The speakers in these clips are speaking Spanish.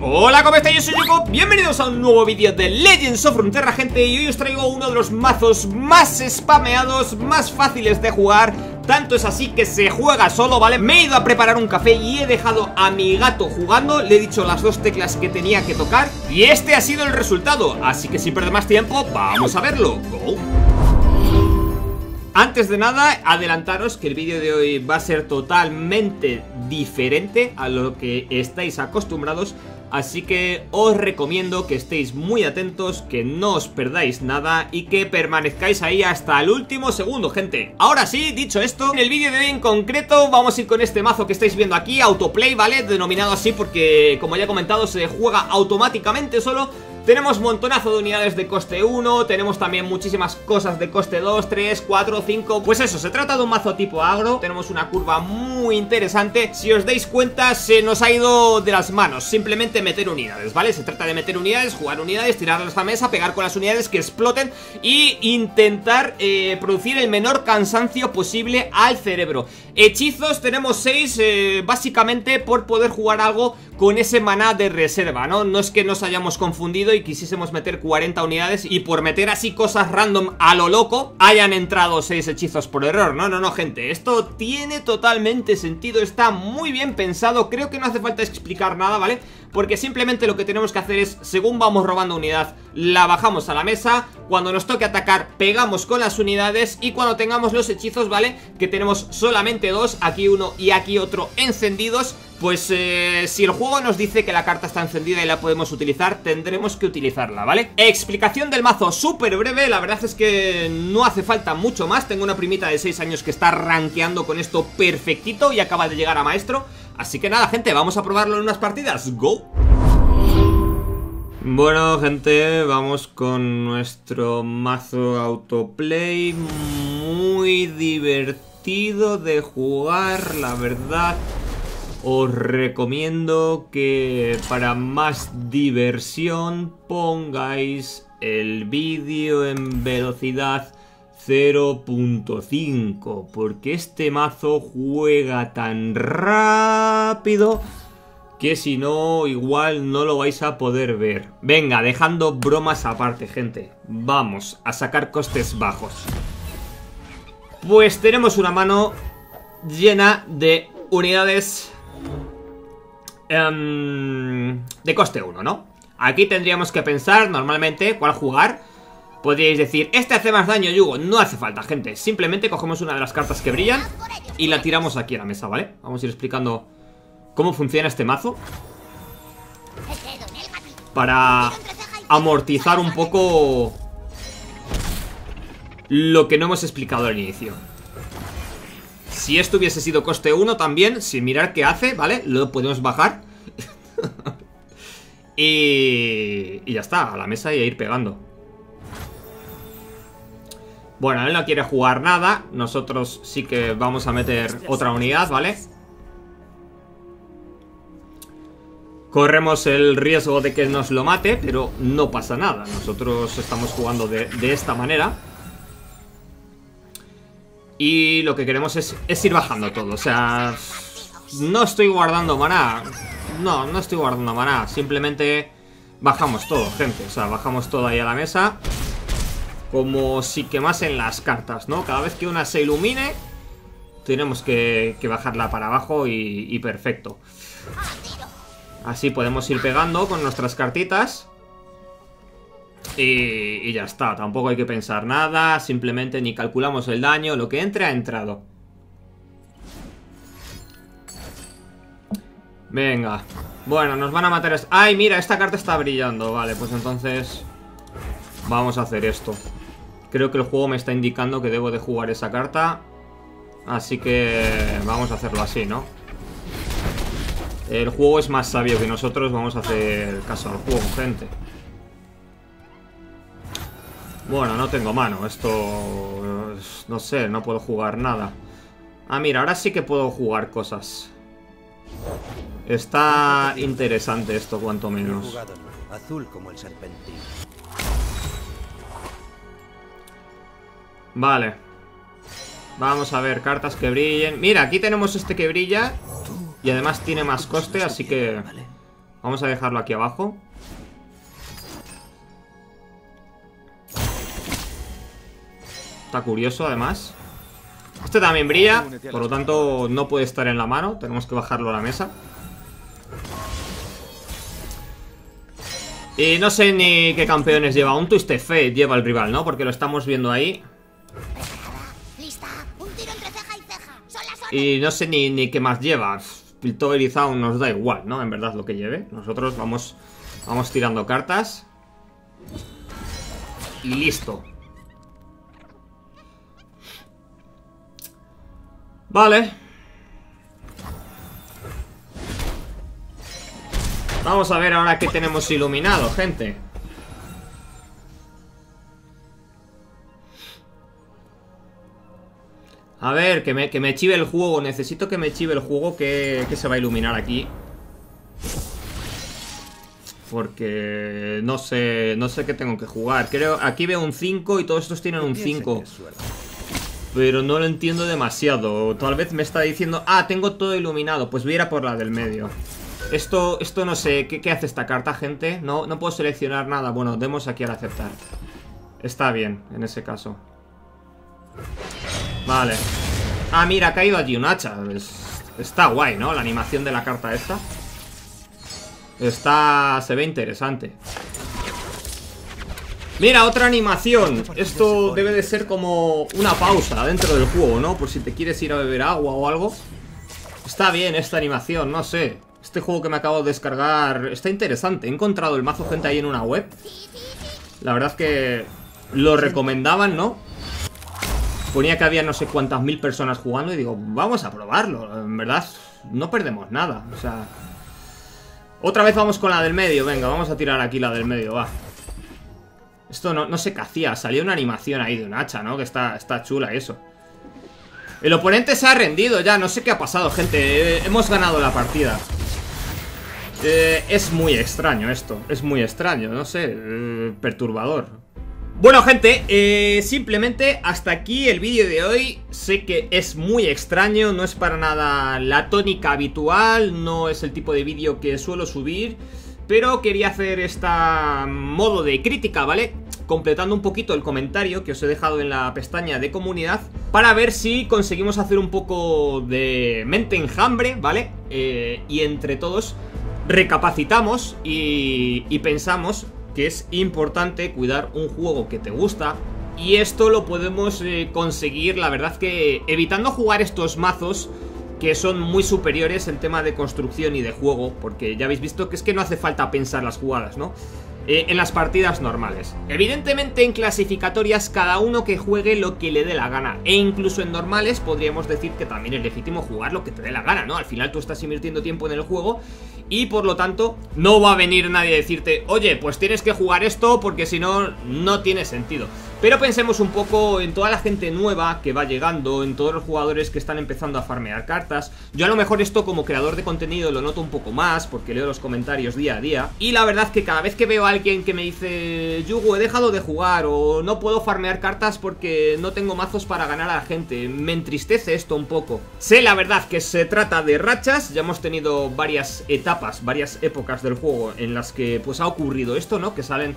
Hola, ¿cómo estáis? Yo soy Yugo, bienvenidos a un nuevo vídeo de Legends of Runeterra, gente. Y hoy os traigo uno de los mazos más spameados, más fáciles de jugar. Tanto es así que se juega solo, ¿vale? Me he ido a preparar un café y he dejado a mi gato jugando. Le he dicho las dos teclas que tenía que tocar y este ha sido el resultado. Así que sin perder más tiempo, vamos a verlo. Go. Antes de nada, adelantaros que el vídeo de hoy va a ser totalmente diferente a lo que estáis acostumbrados. Así que os recomiendo que estéis muy atentos, que no os perdáis nada y que permanezcáis ahí hasta el último segundo, gente. Ahora sí, dicho esto, en el vídeo de hoy en concreto vamos a ir con este mazo que estáis viendo aquí, Autoplay, ¿vale? Denominado así porque, como ya he comentado, se juega automáticamente solo. Tenemos montonazo de unidades de coste 1, tenemos también muchísimas cosas de coste 2, 3, 4, 5... Pues eso, se trata de un mazo tipo agro, tenemos una curva muy interesante. Si os dais cuenta, se nos ha ido de las manos simplemente meter unidades, ¿vale? Se trata de meter unidades, jugar unidades, tirarlas a la mesa, pegar con las unidades que exploten y intentar producir el menor cansancio posible al cerebro. Hechizos tenemos 6, básicamente por poder jugar algo con ese maná de reserva, ¿no? No es que nos hayamos confundido y quisiésemos meter 40 unidades y por meter así cosas random a lo loco hayan entrado 6 hechizos por error. No, no, no, gente, esto tiene totalmente sentido, está muy bien pensado. Creo que no hace falta explicar nada, ¿vale? Porque simplemente lo que tenemos que hacer es, según vamos robando unidad, la bajamos a la mesa. Cuando nos toque atacar, pegamos con las unidades. Y cuando tengamos los hechizos, ¿vale? Que tenemos solamente dos, aquí uno y aquí otro encendidos. Pues si el juego nos dice que la carta está encendida y la podemos utilizar, tendremos que utilizarla, ¿vale? Explicación del mazo súper breve, la verdad es que no hace falta mucho más. Tengo una primita de 6 años que está rankeando con esto perfectito y acaba de llegar a maestro. Así que nada, gente, vamos a probarlo en unas partidas. ¡Go! Bueno, gente, vamos con nuestro mazo Autoplay. Muy divertido de jugar, la verdad. Os recomiendo que para más diversión pongáis el vídeo en velocidad 0.5, porque este mazo juega tan rápido que si no, igual no lo vais a poder ver. Venga, dejando bromas aparte, gente, vamos a sacar costes bajos. Pues tenemos una mano llena de unidades de coste 1, ¿no? Aquí tendríamos que pensar normalmente cuál jugar. Podríais decir, este hace más daño, Yugo. No hace falta, gente. Simplemente cogemos una de las cartas que brillan y la tiramos aquí a la mesa, ¿vale? Vamos a ir explicando cómo funciona este mazo para amortizar un poco lo que no hemos explicado al inicio. Si esto hubiese sido coste 1 también, sin mirar qué hace, ¿vale? Lo podemos bajar y ya está, a la mesa y a ir pegando. Bueno, él no quiere jugar nada. Nosotros sí que vamos a meter otra unidad, ¿vale? Corremos el riesgo de que nos lo mate, pero no pasa nada. Nosotros estamos jugando de esta manera y lo que queremos es ir bajando todo. O sea, no estoy guardando maná. No, no estoy guardando maná. Simplemente bajamos todo, gente. O sea, bajamos todo ahí a la mesa, como si quemasen las cartas, ¿no? Cada vez que una se ilumine tenemos que bajarla para abajo y perfecto. Así podemos ir pegando con nuestras cartitas y ya está. Tampoco hay que pensar nada, simplemente ni calculamos el daño. Lo que entre ha entrado. Venga. Bueno, nos van a matar. ¡Ay, mira! Esta carta está brillando. Vale, pues entonces vamos a hacer esto. Creo que el juego me está indicando que debo de jugar esa carta, así que vamos a hacerlo así, ¿no? El juego es más sabio que nosotros, vamos a hacer caso al juego, gente. Bueno, no tengo mano, esto... no sé, no puedo jugar nada. Ah, mira, ahora sí que puedo jugar cosas. Está interesante esto, cuanto menos. Azul como el serpentín. Vale, vamos a ver, cartas que brillen. Mira, aquí tenemos este que brilla y además tiene más coste, así que vamos Vamos a dejarlo aquí abajo. Está curioso, además. Este también brilla, por lo tanto no puede estar en la mano. Tenemos que bajarlo a la mesa. Y no sé ni qué campeones lleva. Un Twist de Fe lleva el rival, ¿no? Porque lo estamos viendo ahí. Y no sé ni qué más lleva. Piltover y Zaun nos da igual, ¿no? En verdad lo que lleve. Nosotros vamos tirando cartas. Y listo. Vale. Vamos a ver ahora qué tenemos iluminado, gente. A ver, que me chive el juego. Necesito que me chive el juego que se va a iluminar aquí. Porque no sé qué tengo que jugar. Creo, aquí veo un 5 y todos estos tienen un 5. Pero no lo entiendo demasiado. Tal vez me está diciendo, ah, tengo todo iluminado. Pues voy a ir a por la del medio. Esto no sé, ¿qué hace esta carta, gente? No puedo seleccionar nada. Bueno, demos aquí al aceptar. Está bien, en ese caso. Vale. Ah, mira, ha caído allí un hacha. Está guay, ¿no? La animación de la carta esta. Se ve interesante. Mira, otra animación. Esto debe de ser como una pausa dentro del juego, ¿no? Por si te quieres ir a beber agua o algo. Está bien esta animación, no sé. Este juego que me acabo de descargar está interesante. He encontrado el mazo, gente, ahí en una web. La verdad es que lo recomendaban, ¿no? Ponía que había no sé cuántas mil personas jugando y digo, vamos a probarlo. En verdad, no perdemos nada. O sea, otra vez vamos con la del medio. Venga, vamos a tirar aquí la del medio, va. Esto no sé qué hacía. Salió una animación ahí de un hacha, ¿no? Que está chula eso. El oponente se ha rendido ya. No sé qué ha pasado, gente. Hemos ganado la partida. Es muy extraño esto. Es muy extraño, no sé. Perturbador. Bueno, gente, simplemente hasta aquí el vídeo de hoy. Sé que es muy extraño, no es para nada la tónica habitual, no es el tipo de vídeo que suelo subir, pero quería hacer esta modo de crítica, ¿vale? Completando un poquito el comentario que os he dejado en la pestaña de comunidad, para ver si conseguimos hacer un poco de mente enjambre, ¿vale? Y entre todos recapacitamos y pensamos que es importante cuidar un juego que te gusta. Y esto lo podemos conseguir, la verdad que evitando jugar estos mazos que son muy superiores en tema de construcción y de juego, porque ya habéis visto que es que no hace falta pensar las jugadas, ¿no? En las partidas normales. Evidentemente en clasificatorias cada uno que juegue lo que le dé la gana. E incluso en normales podríamos decir que también es legítimo jugar lo que te dé la gana, ¿no? Al final tú estás invirtiendo tiempo en el juego. Y por lo tanto, no va a venir nadie a decirte, oye, pues tienes que jugar esto porque si no, no tiene sentido. Pero pensemos un poco en toda la gente nueva que va llegando, en todos los jugadores que están empezando a farmear cartas. Yo a lo mejor esto como creador de contenido lo noto un poco más porque leo los comentarios día a día. Y la verdad que cada vez que veo a alguien que me dice, Yugo, he dejado de jugar o no puedo farmear cartas porque no tengo mazos para ganar a la gente, me entristece esto un poco. Sé la verdad que se trata de rachas, ya hemos tenido varias etapas, varias épocas del juego en las que pues ha ocurrido esto, ¿no? Que salen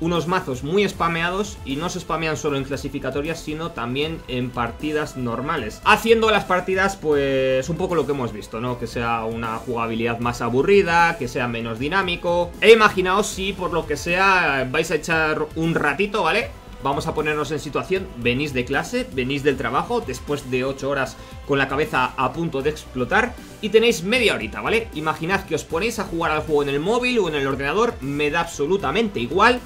unos mazos muy spameados y no se spamean solo en clasificatorias, sino también en partidas normales, haciendo las partidas pues un poco lo que hemos visto, ¿no? Que sea una jugabilidad más aburrida, que sea menos dinámico. E imaginaos si por lo que sea vais a echar un ratito, ¿vale? Vamos a ponernos en situación, venís de clase, venís del trabajo, después de 8 horas con la cabeza a punto de explotar y tenéis media horita, ¿vale? Imaginad que os ponéis a jugar al juego en el móvil o en el ordenador, me da absolutamente igual.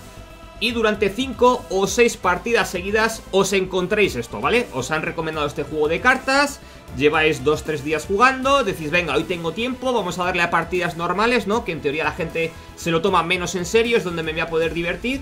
Y durante 5 o 6 partidas seguidas os encontréis esto, ¿vale? Os han recomendado este juego de cartas, lleváis 2-3 días jugando, decís, venga, hoy tengo tiempo, vamos a darle a partidas normales, ¿no? Que en teoría la gente se lo toma menos en serio, es donde me voy a poder divertir.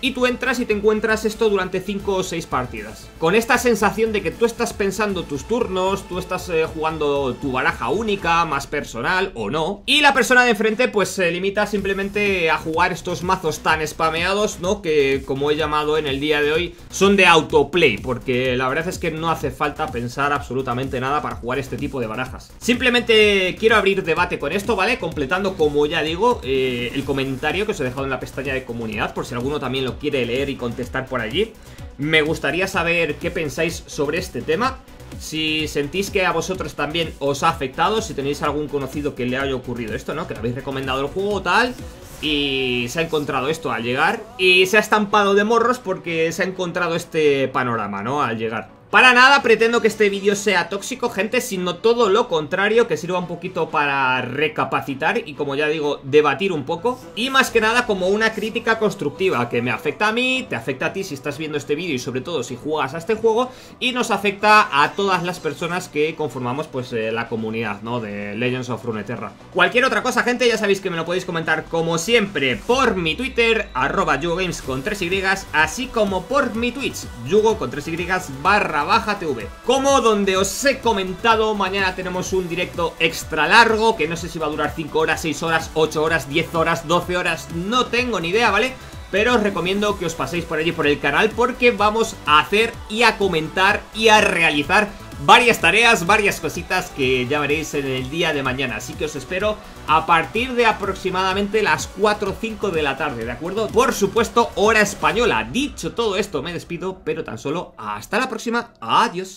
y tú entras y te encuentras esto durante 5 o 6 partidas. Con esta sensación de que tú estás pensando tus turnos, tú estás jugando tu baraja única, más personal o no, y la persona de enfrente pues se limita simplemente a jugar estos mazos tan spameados, ¿no? Que como he llamado en el día de hoy son de autoplay, porque la verdad es que no hace falta pensar absolutamente nada para jugar este tipo de barajas. Simplemente quiero abrir debate con esto, ¿vale? Completando, como ya digo, el comentario que os he dejado en la pestaña de comunidad, por si alguno también lo quiere leer y contestar por allí. Me gustaría saber qué pensáis sobre este tema, si sentís que a vosotros también os ha afectado, si tenéis algún conocido que le haya ocurrido esto, ¿no? Que le habéis recomendado el juego o tal y se ha encontrado esto al llegar y se ha estampado de morros porque se ha encontrado este panorama, ¿no? Al llegar. Para nada pretendo que este vídeo sea tóxico, gente, sino todo lo contrario, que sirva un poquito para recapacitar y, como ya digo, debatir un poco. Y más que nada como una crítica constructiva que me afecta a mí, te afecta a ti si estás viendo este vídeo y sobre todo si juegas a este juego, y nos afecta a todas las personas que conformamos pues la comunidad, ¿no? De Legends of Runeterra. Cualquier otra cosa, gente, ya sabéis que me lo podéis comentar como siempre por mi Twitter, @YugoGames con 3Y, así como por mi Twitch, Yugo con 3Y/BajaTV. Como donde os he comentado, mañana tenemos un directo extra largo que no sé si va a durar 5 horas, 6 horas, 8 horas, 10 horas, 12 horas, no tengo ni idea, ¿vale? Pero os recomiendo que os paséis por allí por el canal porque vamos a hacer y a comentar y a realizar varias tareas, varias cositas que ya veréis en el día de mañana. Así que os espero a partir de aproximadamente las 4 o 5 de la tarde, ¿de acuerdo? Por supuesto, hora española. Dicho todo esto, me despido, pero tan solo hasta la próxima. Adiós.